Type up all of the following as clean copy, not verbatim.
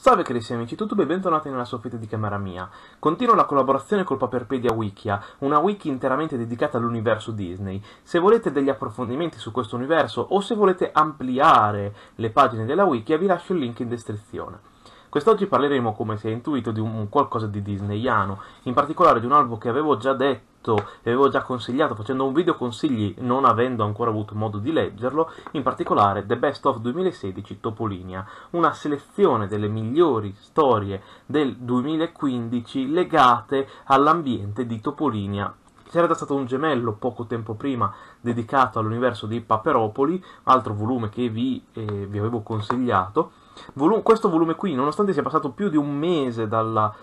Salve carissimi amici, tutto bene, bentornati nella soffitta di camera mia. Continuo la collaborazione col Paperpedia Wikia, una wiki interamente dedicata all'universo Disney. Se volete degli approfondimenti su questo universo o se volete ampliare le pagine della Wikia, vi lascio il link in descrizione. Quest'oggi parleremo, come si è intuito, di un qualcosa di disneyano, in particolare di un albo che avevo già detto e avevo già consigliato facendo un video consigli non avendo ancora avuto modo di leggerlo, in particolare The Best of 2016 Topolinia, una selezione delle migliori storie del 2015 legate all'ambiente di Topolinia. C'era stato un gemello poco tempo prima dedicato all'universo di Paperopoli, altro volume che vi avevo consigliato. Questo volume qui, nonostante sia passato più di un mese dalla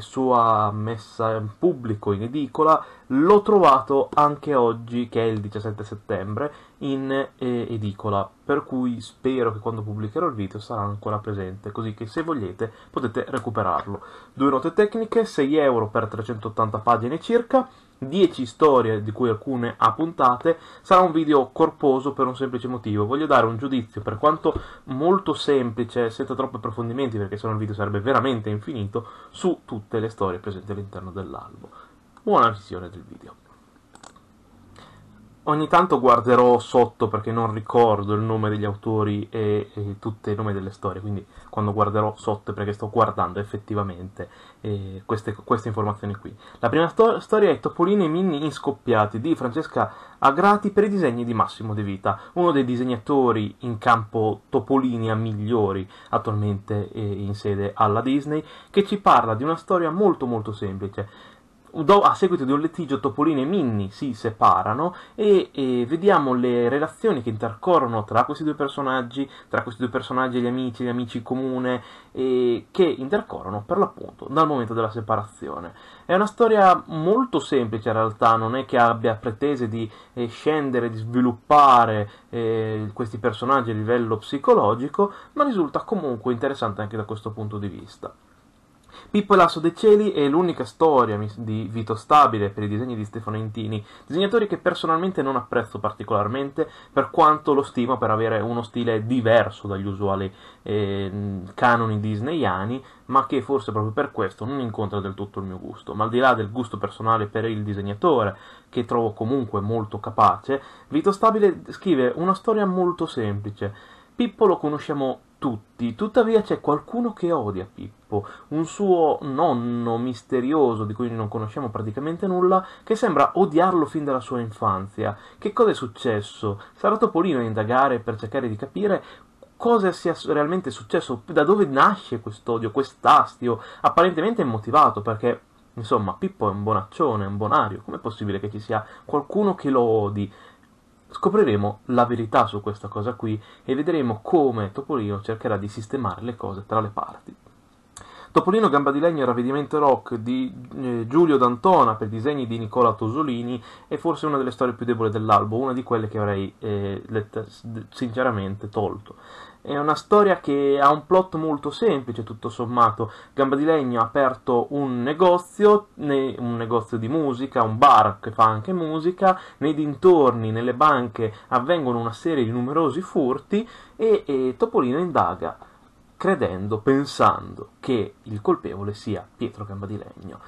sua messa in pubblico in edicola, l'ho trovato anche oggi, che è il 17 settembre, in edicola, per cui spero che quando pubblicherò il video sarà ancora presente, così che se vogliete potete recuperarlo. Due note tecniche, 6 euro per 380 pagine circa, 10 storie di cui alcune a puntate. Sarà un video corposo per un semplice motivo: voglio dare un giudizio, per quanto molto semplice, senza troppi approfondimenti, perché sennò il video sarebbe veramente infinito, su tutte le storie presenti all'interno dell'albo. Buona visione del video. Ogni tanto guarderò sotto perché non ricordo il nome degli autori e tutti i nomi delle storie, quindi quando guarderò sotto è perché sto guardando effettivamente queste informazioni qui. La prima storia è Topolino e Minnie Inscoppiati di Francesca Agrati per i disegni di Massimo De Vita, uno dei disegnatori in campo Topolinia migliori attualmente in sede alla Disney, che ci parla di una storia molto molto semplice. A seguito di un litigio Topolino e Minnie si separano e vediamo le relazioni che intercorrono tra questi due personaggi, e gli amici comune, che intercorrono per l'appunto dal momento della separazione. È una storia molto semplice in realtà, non è che abbia pretese di scendere, di sviluppare questi personaggi a livello psicologico, ma risulta comunque interessante anche da questo punto di vista. Pippo e l'asso dei cieli è l'unica storia di Vito Stabile per i disegni di Stefano Intini, disegnatore che personalmente non apprezzo particolarmente, per quanto lo stimo per avere uno stile diverso dagli usuali canoni disneyani, ma che forse proprio per questo non incontra del tutto il mio gusto. Ma al di là del gusto personale per il disegnatore, che trovo comunque molto capace, Vito Stabile scrive una storia molto semplice. Pippo lo conosciamo tutti, tuttavia c'è qualcuno che odia Pippo, un suo nonno misterioso di cui non conosciamo praticamente nulla, che sembra odiarlo fin dalla sua infanzia. Che cosa è successo? Sarà Topolino a indagare per cercare di capire cosa sia realmente successo, da dove nasce quest'odio, quest'astio, apparentemente immotivato, perché insomma Pippo è un bonaccione, un bonario, com'è possibile che ci sia qualcuno che lo odi? Scopriremo la verità su questa cosa qui e vedremo come Topolino cercherà di sistemare le cose tra le parti. Topolino, gamba di legno e ravvedimento rock di Giulio D'Antona per disegni di Nicola Tosolini è forse una delle storie più deboli dell'albo, una di quelle che avrei sinceramente tolto. È una storia che ha un plot molto semplice, tutto sommato. Gamba di legno ha aperto un negozio di musica, un bar che fa anche musica. Nei dintorni, nelle banche, avvengono una serie di numerosi furti e Topolino indaga, pensando che il colpevole sia Pietro Gamba di Legno.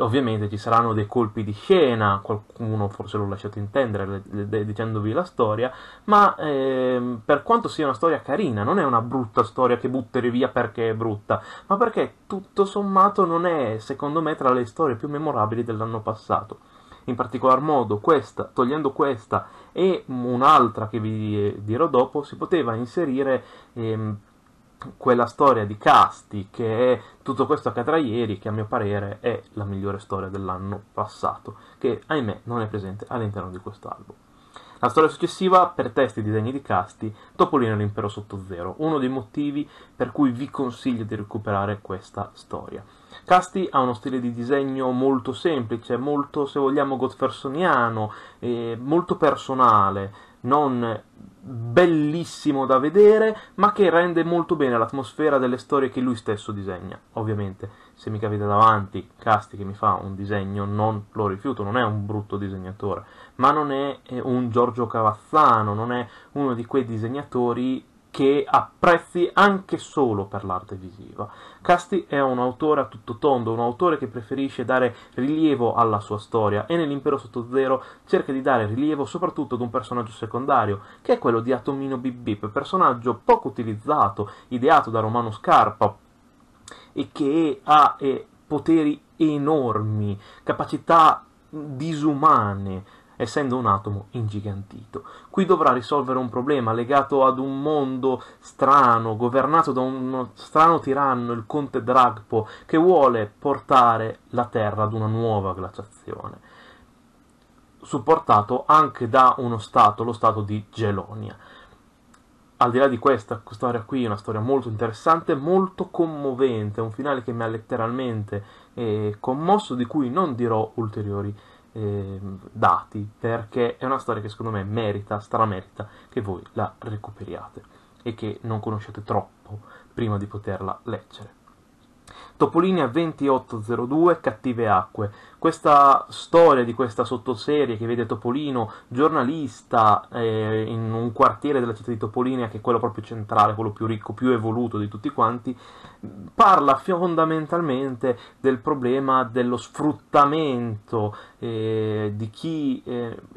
Ovviamente ci saranno dei colpi di scena, qualcuno forse l'ho lasciato intendere dicendovi la storia, ma per quanto sia una storia carina, non è una brutta storia che buttare via perché è brutta, ma perché tutto sommato non è, secondo me, tra le storie più memorabili dell'anno passato. In particolar modo questa, togliendo questa e un'altra che vi dirò dopo, si poteva inserire quella storia di Casti, che è Tutto questo accadrà ieri, che a mio parere è la migliore storia dell'anno passato, che ahimè non è presente all'interno di quest'albo. La storia successiva, per testi e disegni di Casti, Topolino e l'impero sotto zero, uno dei motivi per cui vi consiglio di recuperare questa storia. Casti ha uno stile di disegno molto semplice, molto, se vogliamo, godfersoniano, molto personale, non bellissimo da vedere, ma che rende molto bene l'atmosfera delle storie che lui stesso disegna. Ovviamente, se mi capita davanti Casti che mi fa un disegno, non lo rifiuto, non è un brutto disegnatore, ma non è un Giorgio Cavazzano, non è uno di quei disegnatori che apprezzi anche solo per l'arte visiva. Casti è un autore a tutto tondo, un autore che preferisce dare rilievo alla sua storia e nell'Impero sotto zero cerca di dare rilievo soprattutto ad un personaggio secondario, che è quello di Atomino Bibbip, personaggio poco utilizzato, ideato da Romano Scarpa e che ha poteri enormi, capacità disumane, essendo un atomo ingigantito. Qui dovrà risolvere un problema legato ad un mondo strano, governato da uno strano tiranno, il Conte Dragpo, che vuole portare la Terra ad una nuova glaciazione, supportato anche da uno stato, lo stato di Gelonia. Al di là di questa storia qui, è una storia molto interessante, molto commovente, un finale che mi ha letteralmente commosso, di cui non dirò ulteriori dati, perché è una storia che secondo me merita, stramerita che voi la recuperiate e che non conoscete troppo prima di poterla leggere. Topolinia 2802, Cattive acque. Questa storia di questa sottoserie che vede Topolino giornalista in un quartiere della città di Topolinia, che è quello proprio centrale, quello più ricco, più evoluto di tutti quanti, parla fondamentalmente del problema dello sfruttamento di chi,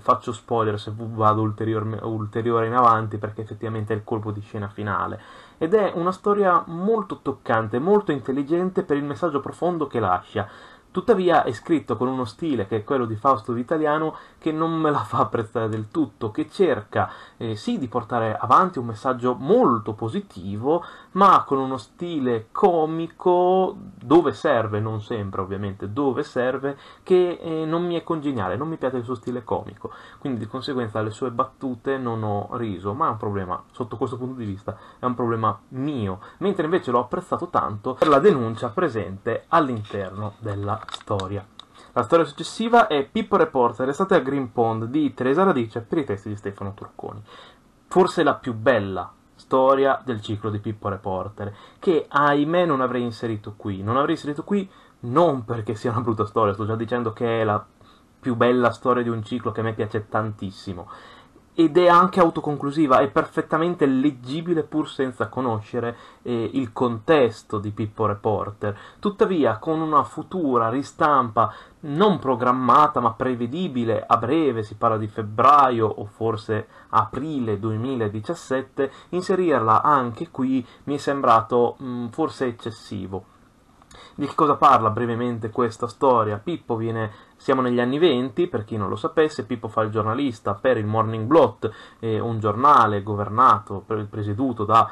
faccio spoiler se vado ulteriore in avanti perché effettivamente è il colpo di scena finale, ed è una storia molto toccante, molto intelligente per il messaggio profondo che lascia. Tuttavia è scritto con uno stile, che è quello di Fausto D'Italiano, che non me la fa apprezzare del tutto, che cerca sì di portare avanti un messaggio molto positivo, ma con uno stile comico, dove serve, non sempre ovviamente, dove serve, che non mi è congeniale, non mi piace il suo stile comico. Quindi di conseguenza alle sue battute non ho riso, ma è un problema, sotto questo punto di vista, è un problema mio. Mentre invece l'ho apprezzato tanto per la denuncia presente all'interno della storia. La storia successiva è Pippo Reporter, Estate a Green Pond di Teresa Radice per i testi di Stefano Turconi. Forse la più bella storia del ciclo di Pippo Reporter, che ahimè non avrei inserito qui. Non avrei inserito qui non perché sia una brutta storia, sto già dicendo che è la più bella storia di un ciclo che a me piace tantissimo. Ed è anche autoconclusiva, è perfettamente leggibile pur senza conoscere il contesto di Pippo Reporter. Tuttavia, con una futura ristampa non programmata ma prevedibile a breve, si parla di febbraio o forse aprile 2017, inserirla anche qui mi è sembrato forse eccessivo. Di che cosa parla brevemente questa storia? Pippo viene... Siamo negli anni '20, per chi non lo sapesse, Pippo fa il giornalista per il Morning Blot, un giornale governato, presieduto da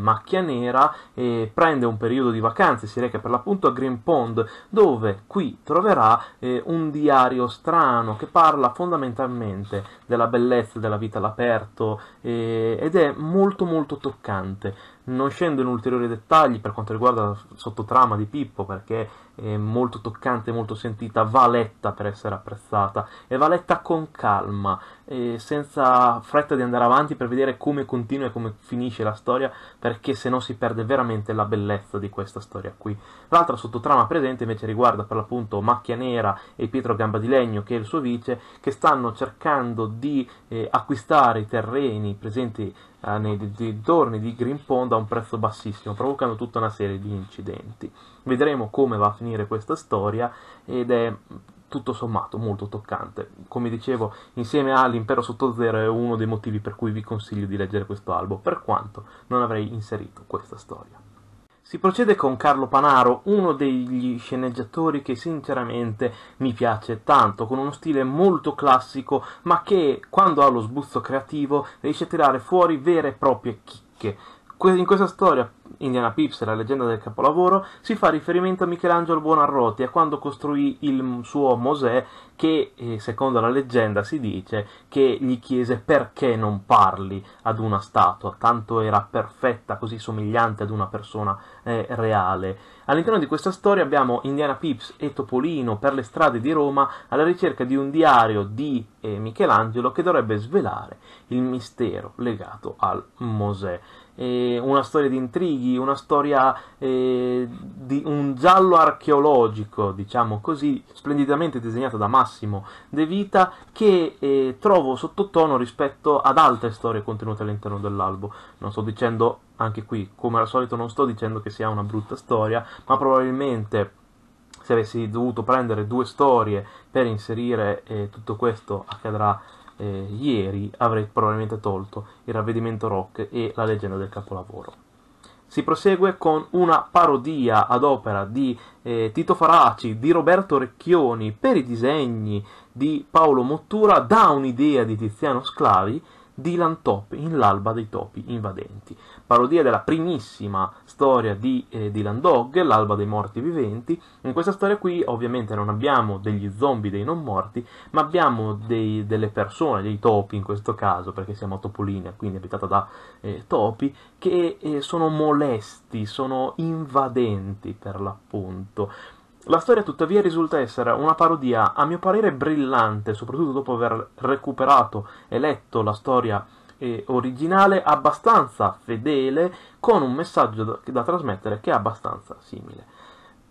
Macchia Nera, prende un periodo di vacanze, si reca per l'appunto a Green Pond, dove qui troverà un diario strano che parla fondamentalmente della bellezza della vita all'aperto ed è molto molto toccante. Non scendo in ulteriori dettagli per quanto riguarda la sottotrama di Pippo, perché è molto toccante, molto sentita, va letta per essere apprezzata e va letta con calma, senza fretta di andare avanti per vedere come continua e come finisce la storia, perché se no si perde veramente la bellezza di questa storia qui. L'altra sottotrama presente invece riguarda per l'appunto Macchia Nera e Pietro Gambadilegno, che è il suo vice, che stanno cercando di acquistare i terreni presenti nei dintorni di Green Pond a un prezzo bassissimo, provocando tutta una serie di incidenti. Vedremo come va a finire questa storia ed è tutto sommato molto toccante. Come dicevo, insieme all'Impero sotto zero è uno dei motivi per cui vi consiglio di leggere questo albo, per quanto non avrei inserito questa storia. Si procede con Carlo Panaro, uno degli sceneggiatori che sinceramente mi piace tanto, con uno stile molto classico, ma che quando ha lo sbuzzo creativo riesce a tirare fuori vere e proprie chicche. In questa storia, Indiana Pips, la leggenda del capolavoro, si fa riferimento a Michelangelo Buonarroti, a quando costruì il suo Mosè, che secondo la leggenda si dice che gli chiese perché non parli ad una statua, tanto era perfetta, così somigliante ad una persona reale. All'interno di questa storia abbiamo Indiana Pips e Topolino per le strade di Roma alla ricerca di un diario di Michelangelo che dovrebbe svelare il mistero legato al Mosè. una storia di intrighi, una storia di un giallo archeologico, diciamo così, splendidamente disegnato da Massimo De Vita, che trovo sottotono rispetto ad altre storie contenute all'interno dell'albo. Non sto dicendo, anche qui, come al solito, non sto dicendo che sia una brutta storia, ma probabilmente se avessi dovuto prendere due storie per inserire tutto questo accadrà ieri, avrei probabilmente tolto Il Ravvedimento Rock e La Leggenda del Capolavoro. Si prosegue con una parodia ad opera di Tito Faraci, di Roberto Recchioni, per i disegni di Paolo Mottura, da un'idea di Tiziano Sclavi, Dylan Top in l'alba dei topi invadenti, parodia della primissima storia di Dylan Dog, l'alba dei morti viventi. In questa storia qui ovviamente non abbiamo degli zombie, dei non morti, ma abbiamo delle persone, dei topi in questo caso, perché siamo a Topolinia, quindi abitata da topi, che sono molesti, sono invadenti per l'appunto. La storia tuttavia risulta essere una parodia, a mio parere, brillante, soprattutto dopo aver recuperato e letto la storia originale, abbastanza fedele, con un messaggio da trasmettere che è abbastanza simile.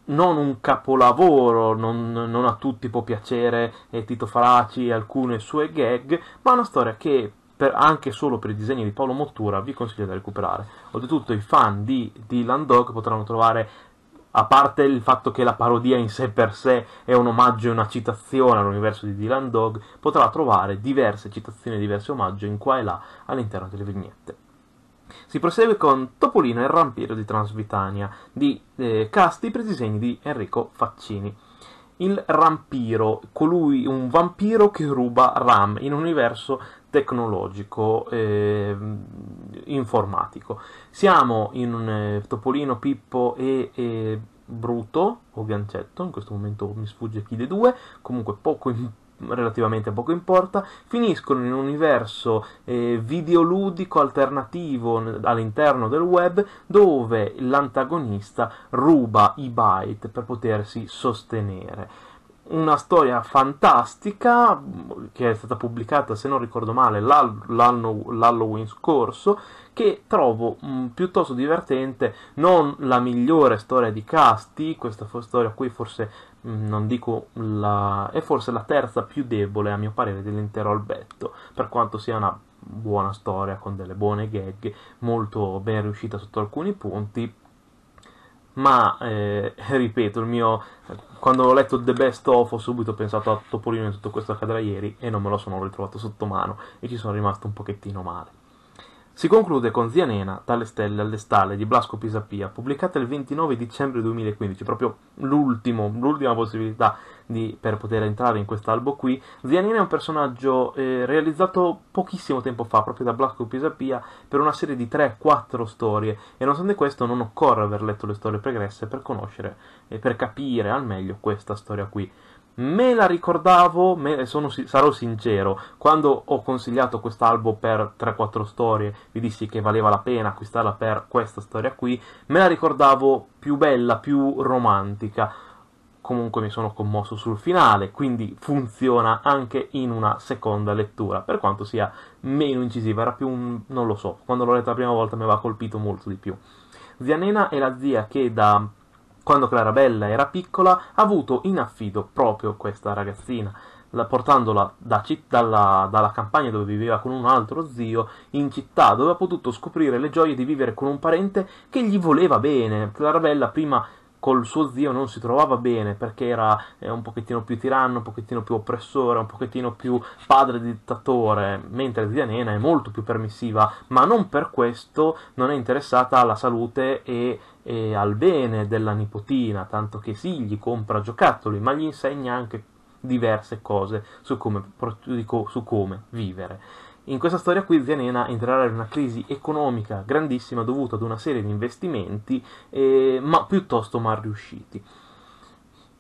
Non un capolavoro, non a tutti può piacere Tito Faraci e alcune sue gag, ma una storia che, anche solo per i disegni di Paolo Mottura, vi consiglio di recuperare. Oltretutto i fan di Dylan Dog potranno trovare, a parte il fatto che la parodia in sé per sé è un omaggio e una citazione all'universo di Dylan Dog, potrà trovare diverse citazioni, diversi omaggi in qua e là all'interno delle vignette. Si prosegue con Topolino e il Rampiro di Transvitania, di Casti, per i disegni di Enrico Faccini. Il rampiro, colui, un vampiro che ruba RAM in un universo tecnologico informatico. Siamo in un Topolino, Pippo e Bruto o Gancetto, in questo momento mi sfugge chi dei due, comunque relativamente poco importa, finiscono in un universo videoludico alternativo all'interno del web, dove l'antagonista ruba i byte per potersi sostenere. Una storia fantastica che è stata pubblicata, se non ricordo male, l'Halloween scorso, che trovo piuttosto divertente. Non la migliore storia di Casti, questa storia qui forse, non dico è forse la terza più debole a mio parere dell'intero albetto, per quanto sia una buona storia con delle buone gag, molto ben riuscita sotto alcuni punti. Ma ripeto, quando ho letto The Best of, ho subito pensato a Topolino e tutto questo accadrà ieri, e non me lo sono ritrovato sotto mano e ci sono rimasto un pochettino male. Si conclude con Zia Nena, dalle stelle alle stalle, di Blasco Pisapia, pubblicata il 29 dicembre 2015, proprio l'ultima possibilità per poter entrare in quest'albo qui. Zia Nena è un personaggio realizzato pochissimo tempo fa, proprio da Blasco Pisapia, per una serie di 3-4 storie, e nonostante questo non occorre aver letto le storie pregresse per conoscere e per capire al meglio questa storia qui. Me la ricordavo, sarò sincero, quando ho consigliato quest'albo per 3-4 storie, vi dissi che valeva la pena acquistarla per questa storia qui, me la ricordavo più bella, più romantica. Comunque mi sono commosso sul finale, quindi funziona anche in una seconda lettura, per quanto sia meno incisiva, era più un... non lo so, quando l'ho letta la prima volta mi aveva colpito molto di più. Zia Nena è la zia che da quando Clarabella era piccola ha avuto in affido proprio questa ragazzina, portandola dalla campagna dove viveva con un altro zio in città, dove ha potuto scoprire le gioie di vivere con un parente che gli voleva bene. Clarabella prima col suo zio non si trovava bene, perché era un pochettino più tiranno, un pochettino più oppressore, un pochettino più padre dittatore, mentre Zia Nena è molto più permissiva, ma non per questo non è interessata alla salute e al bene della nipotina, tanto che sì, gli compra giocattoli, ma gli insegna anche diverse cose su come vivere. In questa storia qui Zia Nena entrerà in una crisi economica grandissima dovuta ad una serie di investimenti ma piuttosto mal riusciti,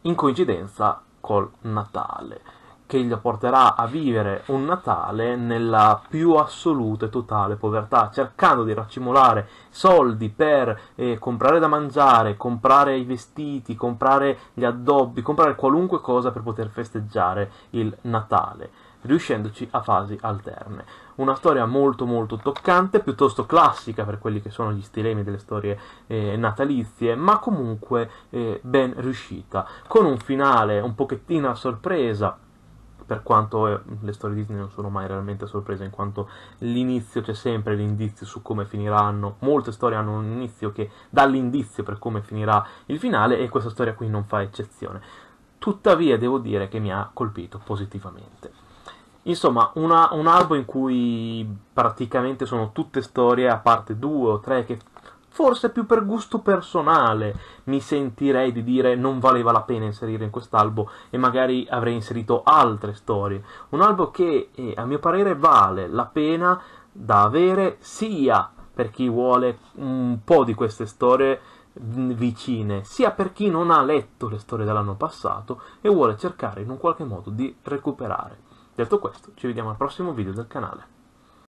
in coincidenza col Natale, che gli porterà a vivere un Natale nella più assoluta e totale povertà, cercando di raccimolare soldi per comprare da mangiare, comprare i vestiti, comprare gli addobbi, comprare qualunque cosa per poter festeggiare il Natale. riuscendoci a fasi alterne. Una storia molto molto toccante, piuttosto classica per quelli che sono gli stilemi delle storie natalizie, ma comunque ben riuscita, con un finale un pochettino a sorpresa, per quanto le storie Disney non sono mai realmente sorprese, in quanto l'inizio c'è sempre l'indizio su come finiranno. Molte storie hanno un inizio che dà l'indizio per come finirà il finale, e questa storia qui non fa eccezione. Tuttavia devo dire che mi ha colpito positivamente. Insomma, un albo in cui praticamente sono tutte storie, a parte 2 o 3 che forse più per gusto personale mi sentirei di dire non valeva la pena inserire in quest'albo, e magari avrei inserito altre storie. Un albo che a mio parere vale la pena da avere, sia per chi vuole un po' di queste storie vicine, sia per chi non ha letto le storie dell'anno passato e vuole cercare in un qualche modo di recuperare. Detto questo, ci vediamo al prossimo video del canale.